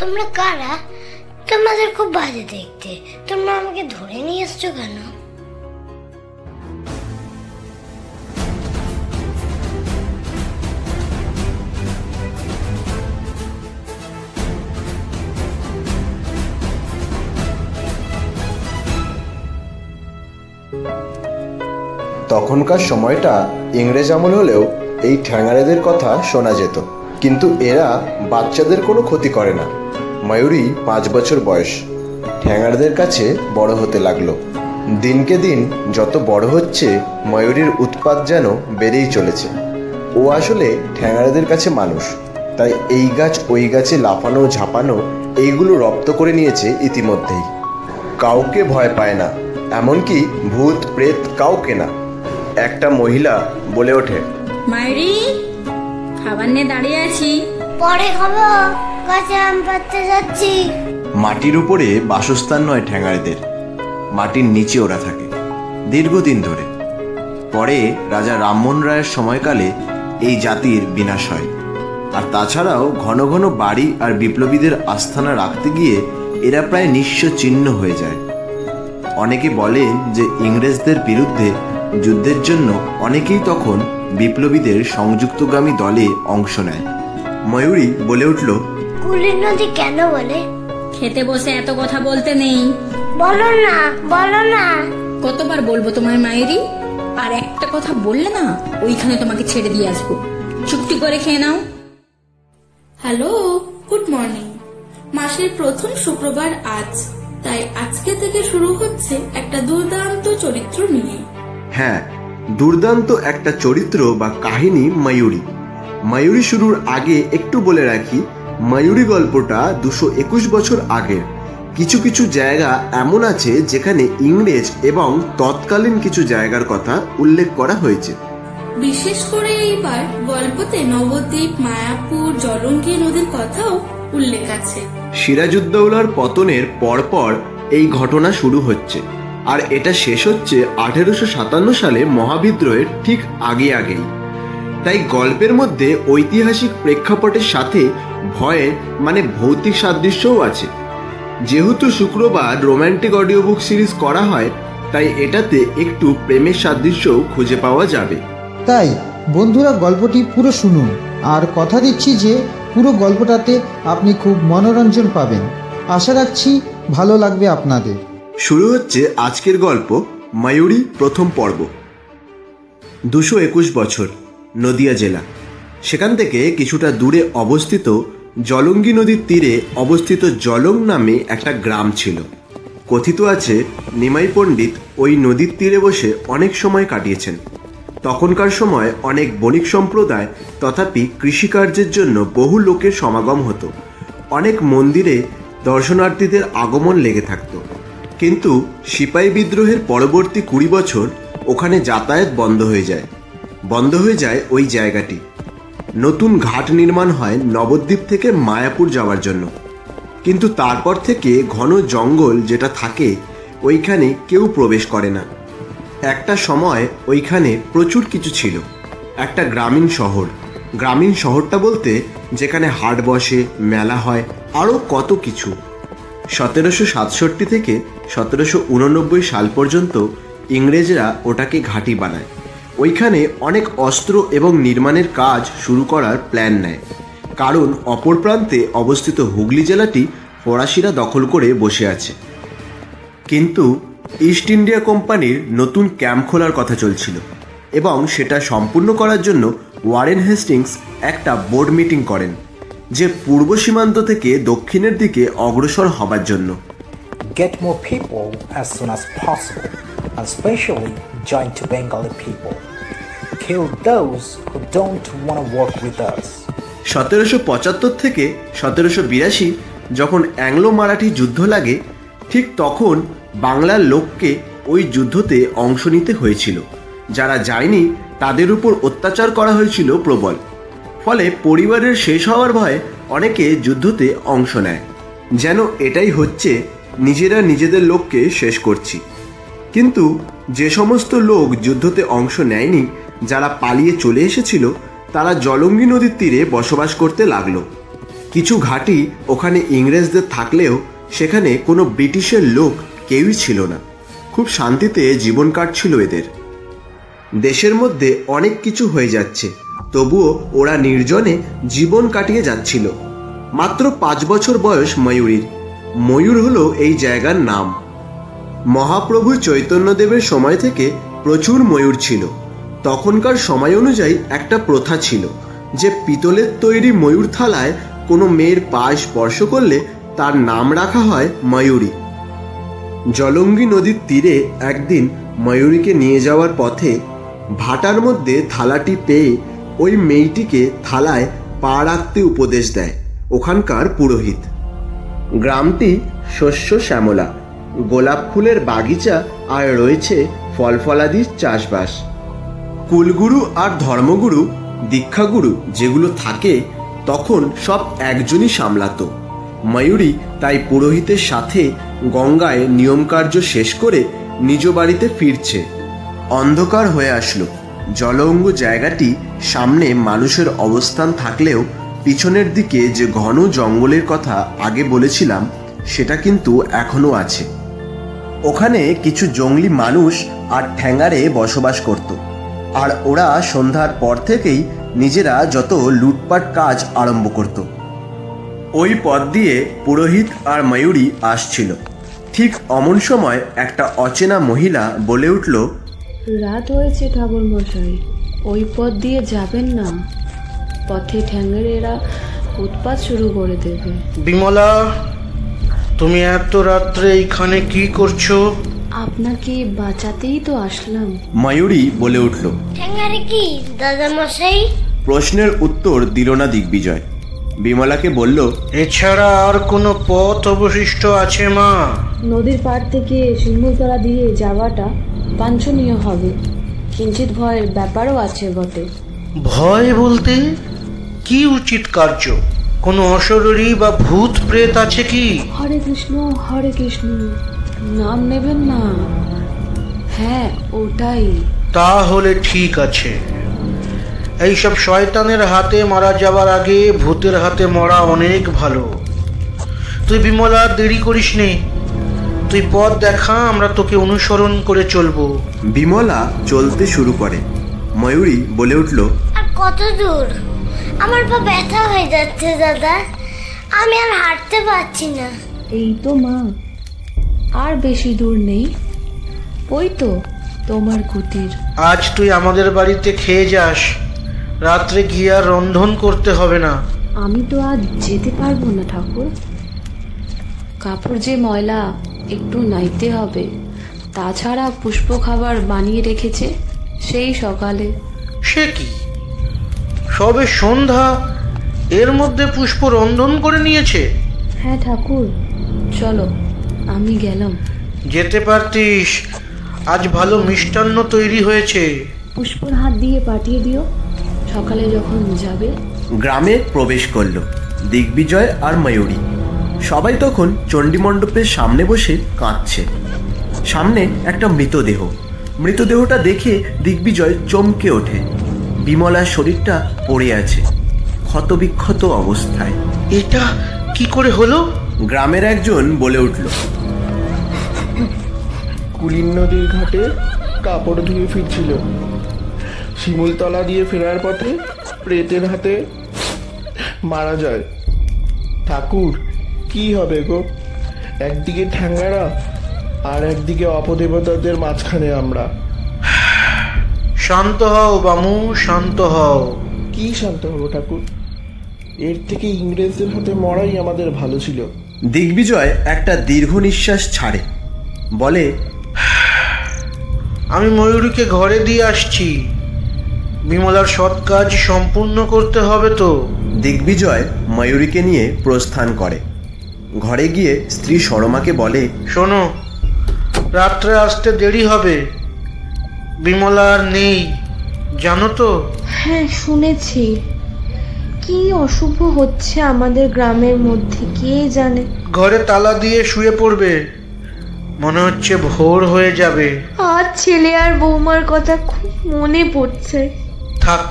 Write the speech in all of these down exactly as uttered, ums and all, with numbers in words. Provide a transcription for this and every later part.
তোমরা কারা? তোমাদের খুব বাজে দেখতে। তোমরা আমাকে ধরে নিয়ে এসছো কেন? তখনকার সময়টা ইংরেজ আমল হলেও এই ঠ্যাঙাড়েদের কথা শোনা যেত, কিন্তু এরা বাচ্চাদের কোনো ক্ষতি করে না। মায়ুরি পাঁচ বছর বয়স, ঠ্যাঙাড়দের কাছে বড় হতে লাগলো। দিনকে দিন যত বড় হচ্ছে মায়ুরির উৎপাত যেন বেড়েই চলেছে। ও আসলে ঠ্যাঙাড়দের কাছে মানুষ, তাই এই গাছ ওই গাছে লাফানো ঝাঁপানো এইগুলো রপ্ত করে নিয়েছে ইতিমধ্যেই। কাউকে ভয় পায় না, এমনকি ভূত প্রেত কাউকে না। একটা মহিলা বলে ওঠে, মায়ুরি খাবার নিয়ে দাঁড়িয়ে আছি, পরে খাবো, গাছে আম পাড়তে যাচ্ছি। মাটির উপরে বাসস্থান নয় ঠ্যাঙাড়েদের, মাটির নিচে ওরা থাকে দীর্ঘদিন ধরে। পরে রাজা রামমোহন রায়ের সময়কালে এই জাতির বিনাশ হয়। আর তাছাড়াও ঘন ঘন বাড়ি আর বিপ্লবীদের আস্থানা রাখতে গিয়ে এরা প্রায় নিঃস্ব চিহ্ন হয়ে যায়। অনেকে বলেন যে ইংরেজদের বিরুদ্ধে যুদ্ধের জন্য অনেকেই তখন বিপ্লবীদের সংযুক্তগামী দলে অংশ নেয়। মায়ুরি বলে উঠল, কুলির নদী কেন বলে? খেতে বসে এত কথা বলতে নেই। বলো না, বলো না। কতবার বলবো তোমায় মায়ুরি, আর একটা কথা বললে না ওইখানে তোমাকে ছেড়ে দিয়ে আসবো। চুক্তি করে খেয়ে নাও। Hello, good morning. মাসের প্রথম শুক্রবার আজ, তাই আজকে থেকে শুরু হচ্ছে একটা দুর্দান্ত চরিত্র নিয়ে। হ্যাঁ, দুর্দান্ত একটা চরিত্র বা কাহিনী মায়ুরি। মায়ুরি শুরুর আগে একটু বলে রাখি, মায়ুরি গল্পটা দুশো একুশ বছর আগের। কিছু কিছু জায়গা এমন আছে যেখানে ইংরেজ এবং তৎকালীন কিছু জায়গার কথা উল্লেখ করা হয়েছে। বিশেষ করে এইবার গল্পতে নবদ্বীপ, মায়াপুর, জলঙ্গি নদীর কথাও উল্লেখ আছে। সিরাজউদ্দৌলার পতনের পরপর এই ঘটনা শুরু হচ্ছে, আর এটা শেষ হচ্ছে আঠেরোশো সাতান্ন সালে মহাবিদ্রোহের ঠিক আগে আগেই। তাই গল্পের মধ্যে ঐতিহাসিক প্রেক্ষাপটের সাথে ভয়ের মানে ভৌতিক সাদৃশ্যও আছে। যেহেতু শুক্রবার রোম্যান্টিক অডিও বুক সিরিজ করা হয়, তাই এটাতে একটু প্রেমের সাদৃশ্যও খুঁজে পাওয়া যাবে। তাই বন্ধুরা, গল্পটি পুরো শুনুন, আর কথা দিচ্ছি যে পুরো গল্পটাতে আপনি খুব মনোরঞ্জন পাবেন। আশা রাখছি ভালো লাগবে আপনাদের। শুরু হচ্ছে আজকের গল্প মায়ুরি প্রথম পর্ব। দুশো একুশ বছর, নদিয়া জেলা। সেখান থেকে কিছুটা দূরে অবস্থিত জলঙ্গি নদীর তীরে অবস্থিত জলং নামে একটা গ্রাম ছিল। কথিত আছে নিমাই পণ্ডিত ওই নদীর তীরে বসে অনেক সময় কাটিয়েছেন। তখনকার সময় অনেক বণিক সম্প্রদায় তথাপি কৃষিকার্যের জন্য বহু লোকের সমাগম হতো। অনেক মন্দিরে দর্শনার্থীদের আগমন লেগে থাকত, কিন্তু সিপাহী বিদ্রোহের পরবর্তী কুড়ি বছর ওখানে যাতায়াত বন্ধ হয়ে যায়। বন্ধ হয়ে যায় ওই জায়গাটি। নতুন ঘাট নির্মাণ হয় নবদ্বীপ থেকে মায়াপুর যাওয়ার জন্য, কিন্তু তারপর থেকে ঘন জঙ্গল যেটা থাকে ওইখানে কেউ প্রবেশ করে না। একটা সময় ওইখানে প্রচুর কিছু ছিল, একটা গ্রামীণ শহর। গ্রামীণ শহরটা বলতে যেখানে হাট বসে, মেলা হয়, আরও কত কিছু। সতেরোশো সাতষট্টি থেকে সতেরোশো উননব্বই সাল পর্যন্ত ইংরেজরা ওটাকে ঘাঁটি বানায়। ওইখানে অনেক অস্ত্র এবং নির্মাণের কাজ শুরু করার প্ল্যান নেয়, কারণ অপর প্রান্তে অবস্থিত হুগলি জেলাটি ফরাসিরা দখল করে বসে আছে। কিন্তু ইস্ট ইন্ডিয়া কোম্পানির নতুন ক্যাম্প খোলার কথা চলছিল, এবং সেটা সম্পূর্ণ করার জন্য ওয়ারেন হেস্টিংস একটা বোর্ড মিটিং করেন, যে পূর্ব সীমান্ত থেকে দক্ষিণের দিকে অগ্রসর হবার জন্য। Get more people as soon as possible, and especially join to Bengali people. Kill those who don't want to work with us. সতেরোশো পঁচাত্তর থেকে সতেরোশো বিরাশি যখন অ্যাংলো মারাঠি যুদ্ধ লাগে, ঠিক তখন বাংলার লোককে ওই যুদ্ধতে অংশ নিতে হয়েছিল। যারা যায়নি তাদের উপর অত্যাচার করা হয়েছিল প্রবল। ফলে পরিবারের শেষ হওয়ার ভয়ে অনেকে যুদ্ধতে অংশ নেয়, যেন এটাই হচ্ছে নিজেরা নিজেদের লোককে শেষ করছি। কিন্তু যে সমস্ত লোক যুদ্ধতে অংশ নেয়নি, যারা পালিয়ে চলে এসেছিল, তারা জলঙ্গি নদীর তীরে বসবাস করতে লাগলো। কিছু ঘাঁটি ওখানে ইংরেজদের থাকলেও সেখানে কোনো ব্রিটিশের লোক কেউই ছিল না। খুব শান্তিতে জীবন কাটছিল এদের। দেশের মধ্যে অনেক কিছু হয়ে যাচ্ছে তবুও ওরা নির্জনে জীবন কাটিয়ে যাচ্ছিল। মাত্র পাঁচ বছর বয়স ময়ূরীর। ময়ূর হলো এই জায়গার নাম। মহাপ্রভু চৈতন্যদেবের সময় থেকে প্রচুর ময়ূর ছিল। তখনকার সময় অনুযায়ী একটা প্রথা ছিল যে পিতলের তৈরি ময়ূর থালায় কোনো মেয়ের পা স্পর্শ করলে তার নাম রাখা হয় ময়ূরী। জলঙ্গি নদীর তীরে একদিন ময়ূরীকে নিয়ে যাওয়ার পথে ভাটার মধ্যে থালাটি পেয়ে ওই মেয়েটিকে থালায় পা রাখতে উপদেশ দেয় ওখানকার পুরোহিত। গ্রামটি শস্য শ্যামলা, গোলাপ ফুলের বাগিচা আর রয়েছে ফলফলাদির চাষবাস। কুলগুরু আর ধর্মগুরু, দীক্ষাগুরু যেগুলো থাকে তখন সব একজনই সামলাত। ময়ূরী তাই পুরোহিতের সাথে গঙ্গায় নিয়মকার্য শেষ করে নিজ বাড়িতে ফিরছে। অন্ধকার হয়ে আসলো। জলঙ্গ জায়গাটি সামনে মানুষের অবস্থান থাকলেও পিছনের দিকে যে ঘন জঙ্গলের কথা আগে বলেছিলাম সেটা কিন্তু এখনও আছে। ওখানে কিছু জঙ্গলি মানুষ আর ঠ্যাঙারে বসবাস করত, আর ওরা সন্ধ্যার পর থেকেই নিজেরা যত লুটপাট কাজ আরম্ভ করত। ওই পথ দিয়ে পুরোহিত আর ময়ূরী আসছিল। ঠিক অমন সময় একটা অচেনা মহিলা বলে উঠল, রাত হয়েছে ঠাকুর মশাই, ওই পথ দিয়ে যাবেন না, পথে ঠ্যাঙেরা উৎপাত শুরু করে দেবে। বিমলা, তুমি এত রাত্রে এইখানে কি করছো? আপনাকে বাঁচাতেই তো আসলাম, ময়ূরী বলে উঠল। ঠ্যাঙারে কি দাদা মশাই? প্রশ্নের উত্তর দিল না দিগ্বিজয়। বিমলাকে বলল, এছাড়া আর কোনো পথ অবশিষ্ট আছে মা? নদীর পাড় থেকে শিমুলতলা দিয়ে যাওয়াটা বাঞ্ছনীয় হবে, কিঞ্চিত ভয়ের ব্যাপারও আছে বটে। ভয় বলতে কি উচিত কার্য? কোনো অশরীরী বা ভূত প্রেত আছে কি? হরে কৃষ্ণ হরে কৃষ্ণ নাম নেবেন না। হ্যাঁ ওটাই। তাহলে ঠিক আছে, এইসব শয়তানের হাতে মারা যাওয়ার আগে ভূতের হাতে মরা অনেক ভালো। তুই বিমলা দেরি করিস নে, তুই পথ দেখা, আমরা তোকে অনুসরণ করে চলবো। বিমলা চলতে শুরু করে। ময়ূরী বলে উঠল, আর কত দূর? আমার পা ব্যথা হয়ে যাচ্ছে দাদা, আমি আর হাঁটতে পারছি না। এই তো মা, আর বেশি দূর নেই, ওই তো তোমার কুটির। আজ তুই আমাদের বাড়িতে খেয়ে যাস, রাত্রে গিয়ে আর রন্ধন করতে হবে না। আমি তো আজ যেতে পারবো না ঠাকুর, কাপড় যে ময়লা একটু নাইতে হবে, তাছাড়া পুষ্প খাবার বানিয়ে রেখেছে সেই সকালে। সে কি, সবে সন্ধ্যা, এর মধ্যে পুষ্প রন্ধন করে নিয়েছে? হ্যাঁ ঠাকুর, চলো আমি গেলাম। যেতে পারতিস, আজ ভালো মিষ্টান্ন তৈরি হয়েছে। পুষ্পর হাত দিয়ে পাঠিয়ে দিও, সকালে যখন যাবে। গ্রামে প্রবেশ করলো দিগ্বিজয় আর ময়ূরী। সবাই তখন চণ্ডী মণ্ডপের সামনে বসে কাঁদছে। সামনে একটা মৃতদেহ। মৃতদেহটা দেখে দিগ্বিজয় চমকে ওঠে। বিমলার শরীরটা পড়ে আছে ক্ষতবিক্ষত অবস্থায়। এটা কি করে হলো? গ্রামের একজন বলে উঠল, কুলিন নদীর ঘাটে কাপড় ধুয়ে ফিরছিল, শিমুলতলা দিয়ে ফেরার পথে প্রেতের হাতে মারা যায়। ঠাকুর কি হবে গো, একদিকে ঠ্যাঙ্গারা আর একদিকে অপদেবতাদের মাঝখানে আমরা। শান্ত হও বামু, শান্ত হও। কি শান্ত হবো ঠাকুর, এর থেকে ইংরেজদের হাতে মরাই আমাদের ভালো ছিল। দিগ্বিজয় একটা দীর্ঘ নিঃশ্বাস ছাড়ে, বলে, আমি ময়ূরীকে ঘরে দিয়ে আসছি, বিমলার সৎ কাজ সম্পূর্ণ করতে হবে তো। দিগ্বিজয় ময়ূরীকে নিয়ে প্রস্থান করে। ঘরে গিয়ে স্ত্রী শর্মাকে বলে, শোনো, রাত্রে আসতে দেরি হবে, বিমলা আর নেই জানো তো? হ্যাঁ শুনেছি, কি অশুভ হচ্ছে আমাদের গ্রামের মধ্যে কে জানে। ঘরে তালা দিয়ে শুয়ে পড়বে, মনে হচ্ছে ভোর হয়ে যাবে। আর ছেলে আর বৌমার কথা খুব মনে পড়ছে। থাক,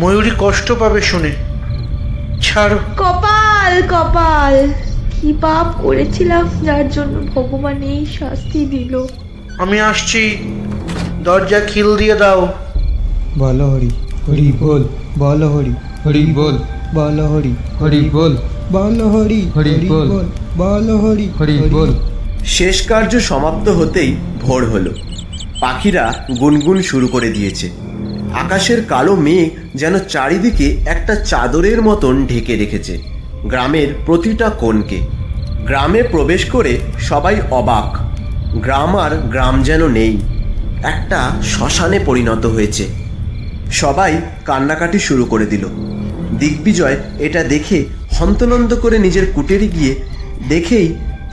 ময়ূরী কষ্ট পাবে শুনে, ছাড়ো। কপাল কপাল, কি পাপ করেছিলাম যার জন্য ভগবান এই শাস্তি দিল। আমি আসছি, দরজা খিল দিয়ে দাও। বলো হরি হরি বল, বলো হরি হরি বল, বলো হরি হরি বল, বলো হরি হরি বল, বলো হরি হরি বল। শেষ কার্য সমাপ্ত হতেই ভোর হলো। পাখিরা গুনগুন শুরু করে দিয়েছে। আকাশের কালো মেঘ যেন চারিদিকে একটা চাদরের মতন ঢেকে রেখেছে গ্রামের প্রতিটা কোণকে। গ্রামে প্রবেশ করে সবাই অবাক। গ্রাম আর গ্রাম যেন নেই, একটা শ্মশানে পরিণত হয়েছে। সবাই কান্নাকাটি শুরু করে দিল। দিগ্বিজয় এটা দেখে হন্তনন্ত করে নিজের কুটিরে গিয়ে দেখেই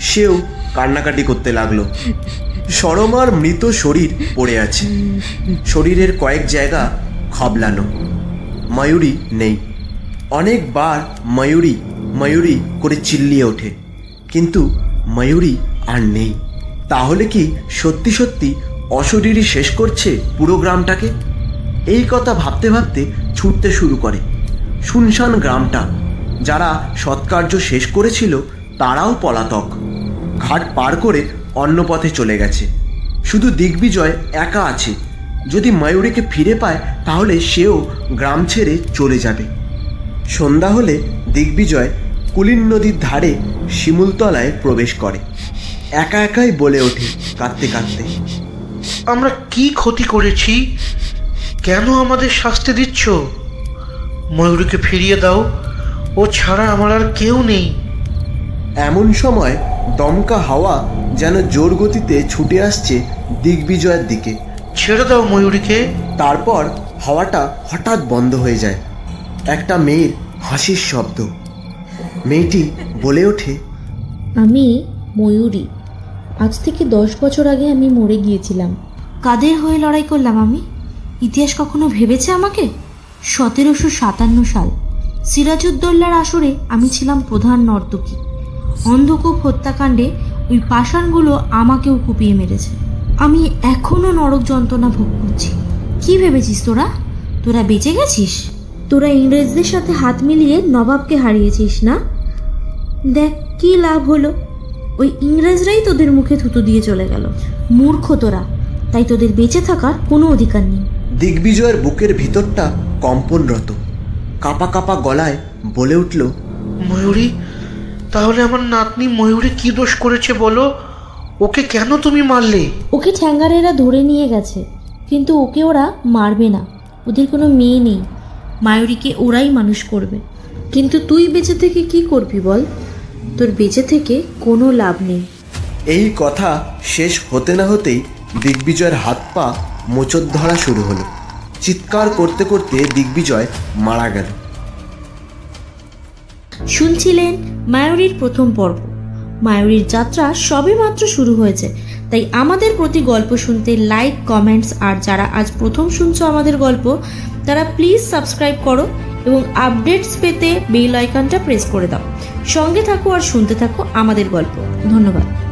সেও কান্নাকাটি করতে লাগলো। শরমার মৃত শরীর পড়ে আছে, শরীরের কয়েক জায়গা খাবলানো। মায়ুরি নেই। অনেকবার মায়ুরি মায়ুরি করে চিল্লিয়ে ওঠে, কিন্তু মায়ুরি আর নেই। তাহলে কি সত্যি সত্যি অশরীরই শেষ করছে পুরো গ্রামটাকে? এই কথা ভাবতে ভাবতে ছুটতে শুরু করে। শুনশান গ্রামটা, যারা সৎকার্য শেষ করেছিল তারাও পলাতক, ঘাট পার করে অন্য পথে চলে গেছে। শুধু দিগ্বিজয় একা আছে। যদি মায়ুরীকে ফিরে পায় তাহলে সেও গ্রাম ছেড়ে চলে যাবে। সন্ধ্যা হলে দিগ্বিজয় কুলিন নদীর ধারে শিমুলতলায় প্রবেশ করে। একা একাই বলে ওঠে কাঁদতে কাঁদতে, আমরা কি ক্ষতি করেছি? কেন আমাদের শাস্তি দিচ্ছ? ময়ূরীকে ফিরিয়ে দাও, ও ছাড়া আমার আর কেউ নেই। এমন সময় দমকা হাওয়া যেন জোর গতিতে ছুটে আসছে দিগ্বিজয়ের দিকে। ছেড়ে দাও ময়ূরীকে। তারপর হাওয়াটা হঠাৎ বন্ধ হয়ে যায়। একটা মেয়ের হাসির শব্দ। মেয়েটি বলে ওঠে, আমি ময়ূরী। আজ থেকে দশ বছর আগে আমি মরে গিয়েছিলাম। কাদের হয়ে লড়াই করলাম আমি? ইতিহাস কখনো ভেবেছে আমাকে? সতেরোশো সাতান্ন সাল সিরাজউদ্দৌলার আসরে আমি ছিলাম প্রধান নর্তকী। অন্ধকূপ হত্যাকাণ্ডে ওই পাষাণগুলো আমাকেও কুপিয়ে মেরেছে। আমি এখনও নরক যন্ত্রণা ভোগ করছি। কী ভেবেছিস তোরা? তোরা বেঁচে গেছিস? তোরা ইংরেজদের সাথে হাত মিলিয়ে নবাবকে হারিয়েছিস না? দেখ কী লাভ হলো, ওই ইংরেজরাই তোদের মুখে থুতু দিয়ে চলে গেল। মূর্খ তোরা, তাই তোদের বেঁচে থাকার কোনো অধিকার নেই। দিগ্বিজয়ের বুকের ভিতরটা কম্পনরত। কাঁপা কাঁপা গলায় বলে উঠল, ময়ূরী, তাহলে আমার নাতনি ময়ূরী কি দোষ করেছে বলো? ওকে কেন তুমি মারলে? ওকে ঠ্যাঙ্গারেরা ধরে নিয়ে গেছে, কিন্তু ওকে ওরা মারবে না। ওদের কোনো মেয়ে নেই। ময়ূরীকে ওরাই মানুষ করবে। কিন্তু তুই বেঁচে থেকে কি করবি বল? তোর বেঁচে থেকে কোনো লাভ নেই। এই কথা শেষ হতে না হতেই দিগ্বিজয়ের হাত পা মোচড় ধরা শুরু হলো। চিৎকার করতে করতে দিগ্বিজয় মারা গেল। শুনছিলেন মায়ুরীর প্রথম পর্ব। মায়ুরীর যাত্রা সবে মাত্র শুরু হয়েছে, তাই আমাদের প্রতি গল্প শুনতে লাইক, কমেন্টস, আর যারা আজ প্রথম শুনছো আমাদের গল্প তারা প্লিজ সাবস্ক্রাইব করো এবং আপডেটস পেতে বেল আইকনটা প্রেস করে দাও। সঙ্গে থাকো আর শুনতে থাকো আমাদের গল্প। ধন্যবাদ।